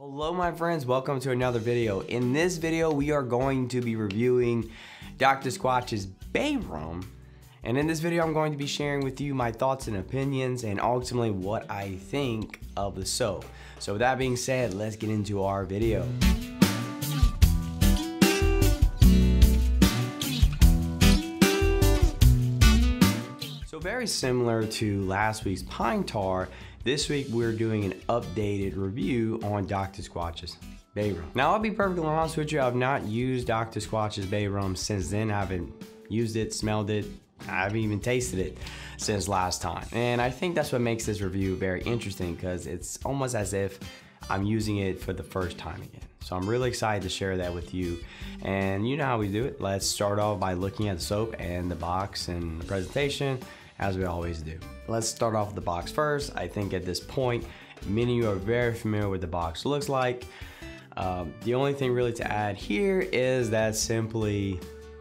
Hello my friends, welcome to another video. In this video we are going to be reviewing Dr. Squatch's Bay Rum, and in this video I'm going to be sharing with you my thoughts and opinions and ultimately what I think of the soap. So with that being said, let's get into our video. So very similar to last week's Pine Tar, this week we're doing an updated review on Dr. Squatch's Bay Rum. Now I'll be perfectly honest with you, I've not used Dr. Squatch's Bay Rum since then. I haven't used it, smelled it, I haven't even tasted it since last time. And I think that's what makes this review very interesting, because it's almost as if I'm using it for the first time again. So I'm really excited to share that with you. And you know how we do it. Let's start off by looking at the soap and the box and the presentation, as we always do. Let's start off with the box first. I think at this point, many of you are very familiar with the box looks like. The only thing really to add here is that simply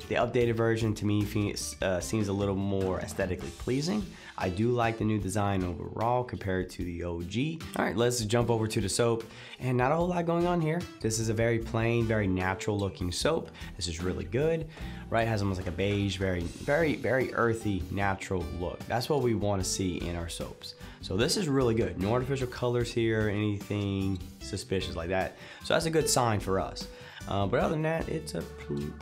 the updated version to me seems a little more aesthetically pleasing. I do like the new design overall compared to the OG. All right, let's jump over to the soap, and not a whole lot going on here. This is a very plain, very natural looking soap. This is really good, right? It has almost like a beige, very earthy, natural look. That's what we want to see in our soaps. So this is really good. No artificial colors here, anything suspicious like that. So that's a good sign for us. But other than that, it's a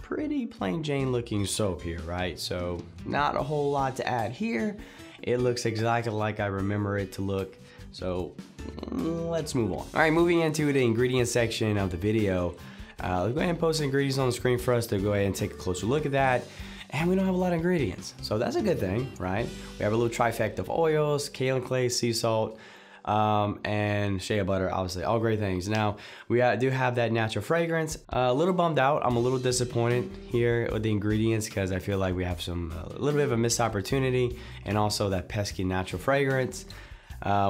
pretty plain Jane looking soap here, right? So not a whole lot to add here. It looks exactly like I remember it to look. So let's move on. All right, moving into the ingredient section of the video. I'll go ahead and post the ingredients on the screen for us to go ahead and take a closer look at that. And we don't have a lot of ingredients, so that's a good thing, right? We have a little trifecta of oils, kaolin clay, sea salt, and shea butter, obviously, all great things. Now, we do have that natural fragrance. A little bummed out, I'm a little disappointed here with the ingredients, because I feel like we have a little bit of a missed opportunity, and also that pesky natural fragrance,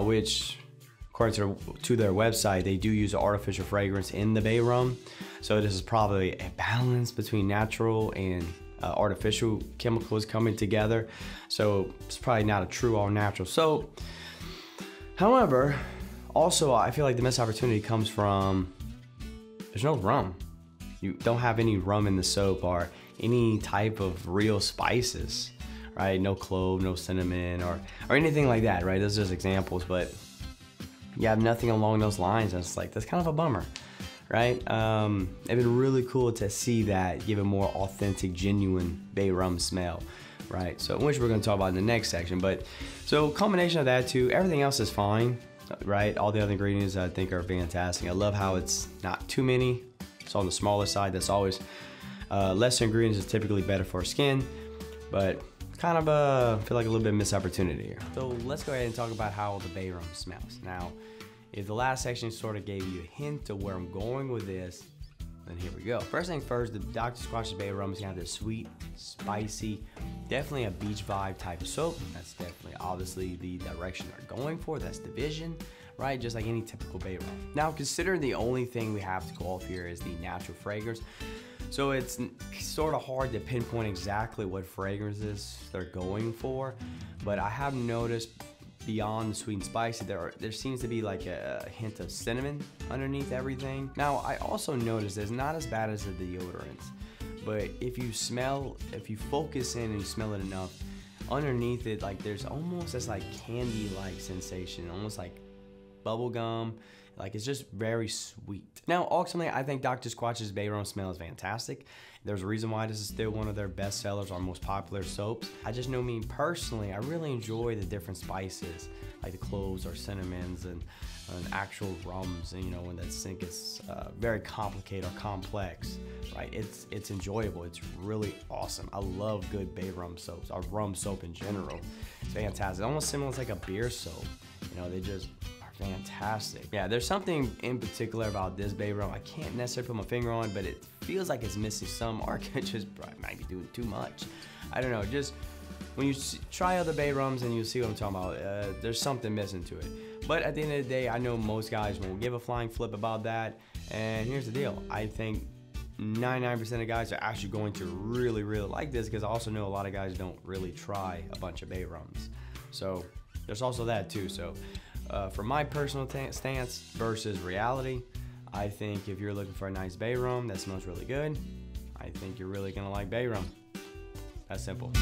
which according to their website, they do use an artificial fragrance in the Bay Rum. So this is probably a balance between natural and artificial chemicals coming together. So it's probably not a true all natural soap. However, also I feel like the missed opportunity comes from, there's no rum. You don't have any rum in the soap or any type of real spices, right? No clove, no cinnamon or anything like that, right? Those are just examples, but you have nothing along those lines. And it's like, that's kind of a bummer, right? It'd been really cool to see that give a more authentic, genuine Bay Rum smell. Right, so which we're going to talk about in the next section. But so combination of that too, everything else is fine, right? All the other ingredients I think are fantastic. I love how it's not too many. It's on the smaller side. That's always less ingredients is typically better for our skin, but kind of feel like a little bit of missed opportunity here. So let's go ahead and talk about how the Bay Rum smells. Now, if the last section sort of gave you a hint of where I'm going with this, and here we go. First thing first, the Dr. Squatch's Bay Rum is gonna have this sweet, spicy, definitely a beach vibe type of soap. That's definitely obviously the direction they're going for. That's the vision, right? Just like any typical Bay Rum. Now, considering the only thing we have to go off here is the natural fragrance. So it's sort of hard to pinpoint exactly what fragrances they're going for, but I have noticed beyond the sweet and spicy, there seems to be like a hint of cinnamon underneath everything. Now, I also noticed it's not as bad as the deodorants, but if you focus in and you smell it enough, underneath it, like there's almost this like candy-like sensation, almost like bubble gum. Like it's just very sweet. Now, ultimately, I think Dr. Squatch's Bay Rum smell is fantastic. There's a reason why this is still one of their best sellers, our most popular soaps. I just know me personally, I really enjoy the different spices, like the cloves or cinnamons and actual rums, and you know, when that scent gets very complicated or complex, right? It's enjoyable, it's really awesome. I love good Bay Rum soaps, or rum soap in general. It's fantastic, it almost similar to like a beer soap. You know, they just, fantastic. Yeah, there's something in particular about this Bay Rum I can't necessarily put my finger on, but it feels like it's missing some, or it just might be doing too much. I don't know, just when you try other Bay Rums and you'll see what I'm talking about, there's something missing to it. But at the end of the day, I know most guys will give a flying flip about that, and here's the deal. I think 99% of guys are actually going to really, really like this, because I also know a lot of guys don't really try a bunch of Bay Rums. So there's also that too, so. From my personal stance versus reality, I think if you're looking for a nice bay rum that smells really good, I think you're really gonna like bay rum. That's simple.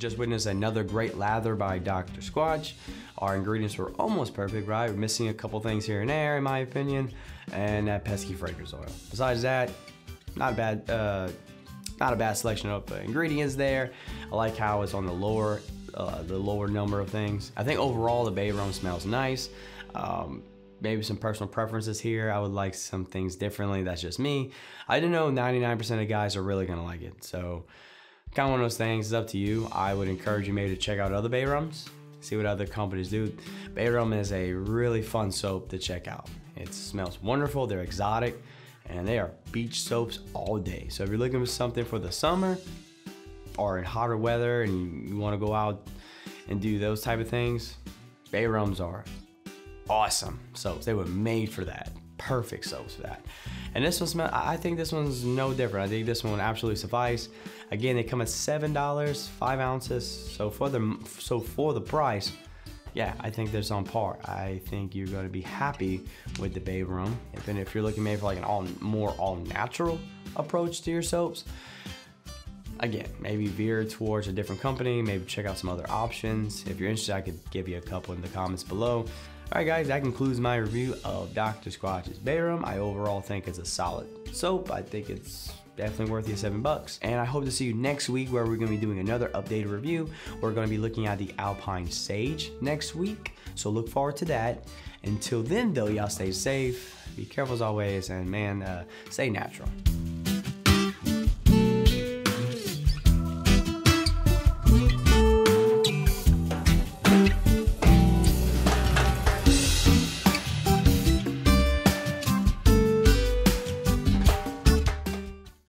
Just witnessed another great lather by Dr. Squatch. Our ingredients were almost perfect, right? We're missing a couple things here and there, in my opinion, and that pesky fragrance oil. Besides that, not a bad selection of ingredients there. I like how it's on the lower number of things. I think overall the bay rum smells nice. Maybe some personal preferences here. I would like some things differently. That's just me. I don't know. 99% of guys are really gonna like it. So. Kind of one of those things, it's up to you. I would encourage you maybe to check out other bay rums, see what other companies do. Bay rum is a really fun soap to check out. It smells wonderful, they're exotic, and they are beach soaps all day. So if you're looking for something for the summer or in hotter weather and you want to go out and do those type of things, bay rums are awesome soaps. They were made for that. Perfect soaps for that. And this one smells, I think this one's no different. I think this one would absolutely suffice. Again, they come at $7, 5 ounces. So for the price, yeah, I think that's on par. I think you're gonna be happy with the bay rum. And if you're looking maybe for like an all natural approach to your soaps, again, maybe veer towards a different company, maybe check out some other options. If you're interested, I could give you a couple in the comments below. All right guys, that concludes my review of Dr. Squatch's Bay Rum. I overall think it's a solid soap. I think it's definitely worth your $7. And I hope to see you next week where we're gonna be doing another updated review. We're gonna be looking at the Alpine Sage next week. So look forward to that. Until then though, y'all stay safe, be careful as always, and man, stay natural.